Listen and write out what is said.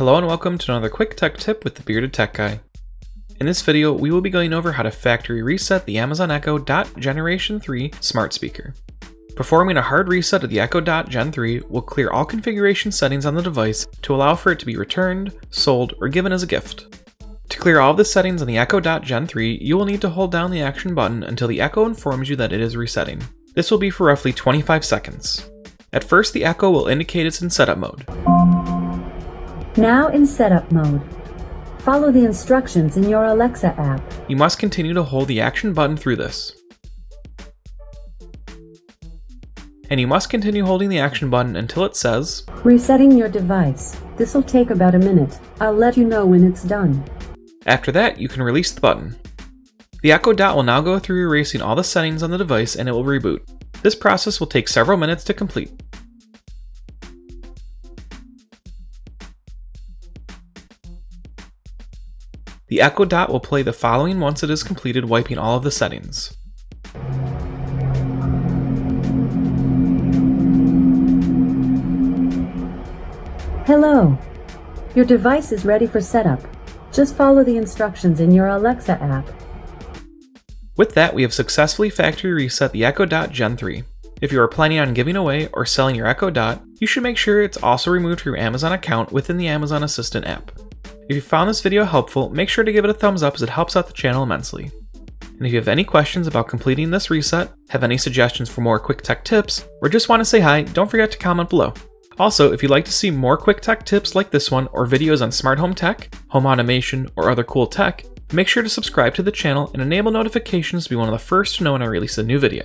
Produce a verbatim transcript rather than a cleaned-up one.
Hello and welcome to another quick tech tip with the Bearded Tech Guy. In this video, we will be going over how to factory reset the Amazon Echo Dot Generation three smart speaker. Performing a hard reset of the Echo Dot Gen three will clear all configuration settings on the device to allow for it to be returned, sold, or given as a gift. To clear all of the settings on the Echo Dot Gen three, you will need to hold down the action button until the Echo informs you that it is resetting. This will be for roughly twenty-five seconds. At first, the Echo will indicate it's in setup mode. Now in setup mode. Follow the instructions in your Alexa app. You must continue to hold the action button through this. And you must continue holding the action button until it says, "Resetting your device. This'll take about a minute. I'll let you know when it's done." After that, you can release the button. The Echo Dot will now go through erasing all the settings on the device and it will reboot. This process will take several minutes to complete. The Echo Dot will play the following once it is completed, wiping all of the settings. Hello. Your device is ready for setup. Just follow the instructions in your Alexa app. With that, we have successfully factory reset the Echo Dot Gen three. If you are planning on giving away or selling your Echo Dot, you should make sure it's also removed from your Amazon account within the Amazon Assistant app. If you found this video helpful, make sure to give it a thumbs up as it helps out the channel immensely. And if you have any questions about completing this reset, have any suggestions for more quick tech tips, or just want to say hi, don't forget to comment below. Also, if you'd like to see more quick tech tips like this one or videos on smart home tech, home automation, or other cool tech, make sure to subscribe to the channel and enable notifications to be one of the first to know when I release a new video.